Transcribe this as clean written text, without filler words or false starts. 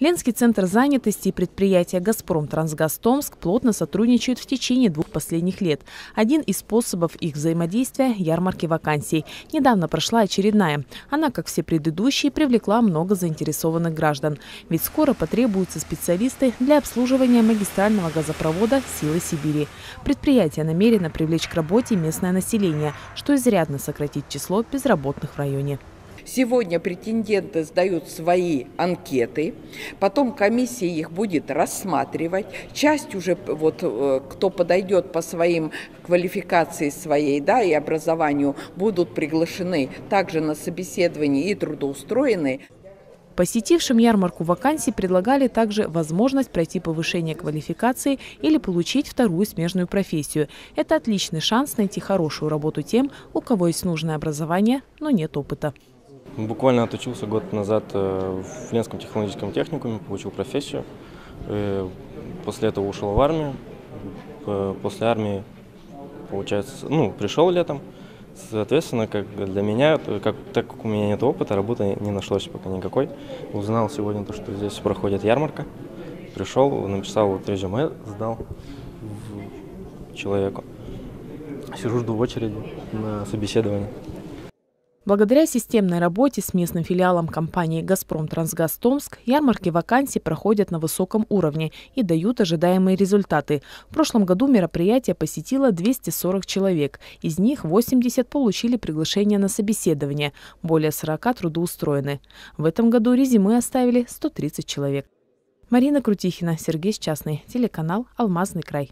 Ленский центр занятости и предприятие «Газпром Трансгаз Томск» плотно сотрудничают в течение двух последних лет. Один из способов их взаимодействия – ярмарки вакансий. Недавно прошла очередная. Она, как все предыдущие, привлекла много заинтересованных граждан. Ведь скоро потребуются специалисты для обслуживания магистрального газопровода «Сила Сибири». Предприятие намерено привлечь к работе местное население, что изрядно сократит число безработных в районе. Сегодня претенденты сдают свои анкеты, потом комиссия их будет рассматривать. Часть уже, кто подойдет по своим квалификации своей, и образованию, будут приглашены также на собеседование и трудоустроены. Посетившим ярмарку вакансий предлагали также возможность пройти повышение квалификации или получить вторую смежную профессию. Это отличный шанс найти хорошую работу тем, у кого есть нужное образование, но нет опыта. Буквально отучился год назад в Ленском технологическом техникуме, получил профессию. После этого ушел в армию. После армии, получается, пришел летом. Соответственно, как для меня, так как у меня нет опыта, работы не нашлось пока никакой. Узнал сегодня то, что здесь проходит ярмарка. Пришел, написал резюме, сдал человеку. Сижу, жду в очереди на собеседование. Благодаря системной работе с местным филиалом компании «Газпром Трансгаз Томск» ярмарки вакансий проходят на высоком уровне и дают ожидаемые результаты. В прошлом году мероприятие посетило 240 человек. Из них 80 получили приглашение на собеседование. Более 40 трудоустроены. В этом году резюме оставили 130 человек. Марина Крутихина, Сергей Счастный, телеканал «Алмазный край».